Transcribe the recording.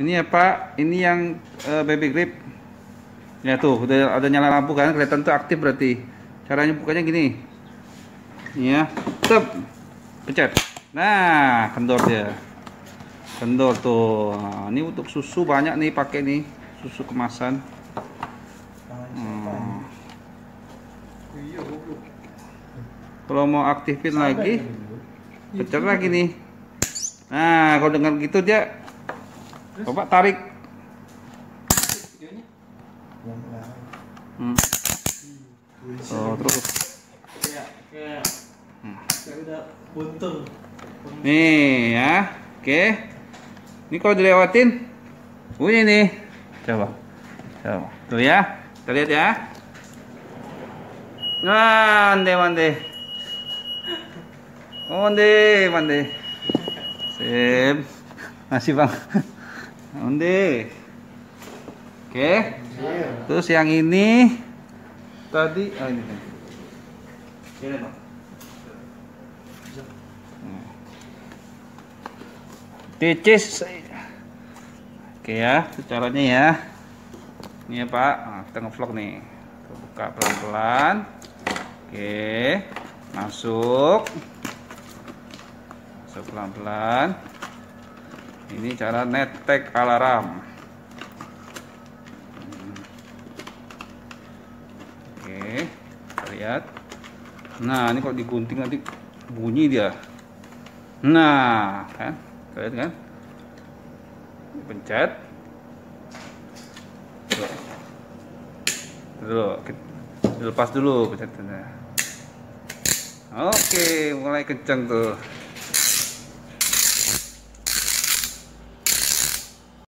Ini apa? Ini yang baby grip. Ya tuh, udah ada nyala lampu kan, kelihatan tuh aktif berarti. Caranya bukanya gini. Iya, tep. Pencet. Nah, kendor dia. Kendor tuh. Nah, ini untuk susu banyak nih pakai nih, susu kemasan. Kalau mau aktifin lagi, pencet lagi nih. Nah, kalau dengan gitu dia coba tarik. Oh, terus. Nih ya, oke. Ini kalau dilewatin, bunyi nih. Coba, coba. Tuh ya, kita lihat ya. Nah, mande. Onde, mande. Sip. Masih, Bang. Onde. Oke. Terus yang ini tadi, ah ini. Sini, Bang. Ticis. Oke ya, caranya ya. Ini ya, Pak. Nah, kita ngevlog nih. Kita buka pelan-pelan. Oke. Masuk. Pelan-pelan. Ini cara netek alarm. Oke, kita lihat. Nah, ini kalau digunting nanti bunyi dia. Nah, kan? Lihat kan? Pencet. Dulu, lepas dulu pencetnya. Oke, mulai kenceng tuh.